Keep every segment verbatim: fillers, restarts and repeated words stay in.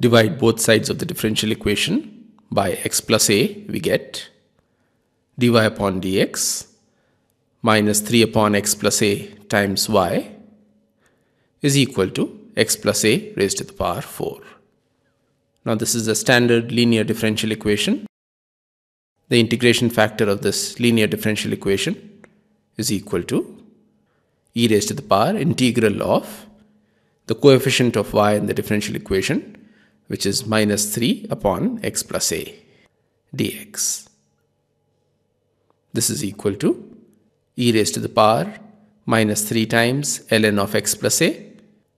Divide both sides of the differential equation by x plus a, we get dy upon dx minus three upon x plus a times y is equal to x plus a raised to the power four. Now this is a standard linear differential equation. The integration factor of this linear differential equation is equal to e raised to the power integral of the coefficient of y in the differential equation, which is minus three upon x plus a dx. This is equal to e raised to the power minus three times ln of x plus a,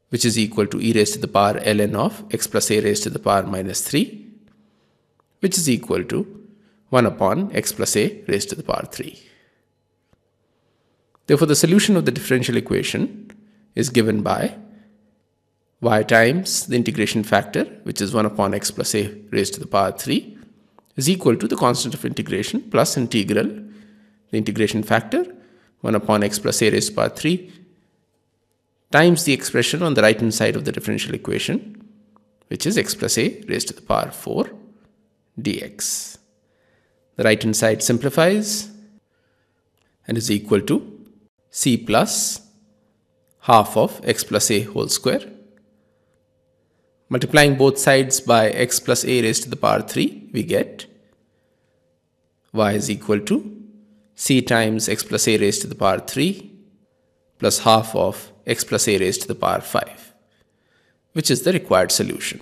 which is equal to e raised to the power ln of x plus a raised to the power minus three, which is equal to one upon x plus a raised to the power three. Therefore, the solution of the differential equation is given by y times the integration factor, which is one upon x plus a raised to the power three, is equal to the constant of integration plus integral, the integration factor, one upon x plus a raised to the power three, times the expression on the right hand side of the differential equation, which is x plus a raised to the power four dx. The right hand side simplifies and is equal to c plus half of x plus a whole square. Multiplying both sides by x plus a raised to the power three, we get y is equal to c times x plus a raised to the power three plus half of x plus a raised to the power five, which is the required solution.